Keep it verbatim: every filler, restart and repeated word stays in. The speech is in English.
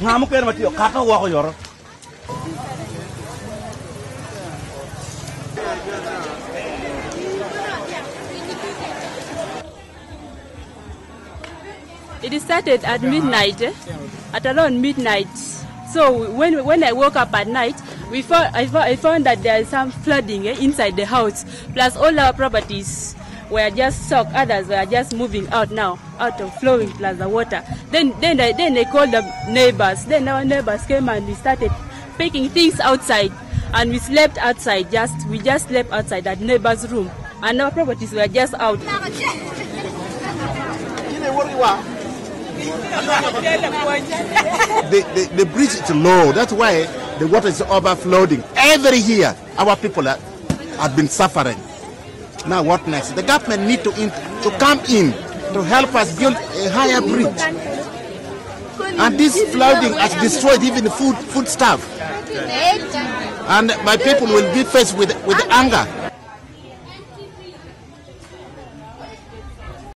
Ngamuk ya mati, kakak gua kok yor. It started at midnight, at around midnight. So when when I woke up at night, we found I found, I found that there is some flooding eh, inside the house. Plus all our properties were just soaked. Others were just moving out now, out of flowing plus the water. Then then I, then they called the neighbors. Then our neighbors came and we started picking things outside, and we slept outside. Just we just slept outside that neighbor's room, and our properties were just out. the, the, the bridge is low, that's why the water is overflowing. Every year, our people are, have been suffering. Now what next? The government need to, in, to come in to help us build a higher bridge. And this flooding has destroyed even food, food stuff. And my people will be faced with, with anger.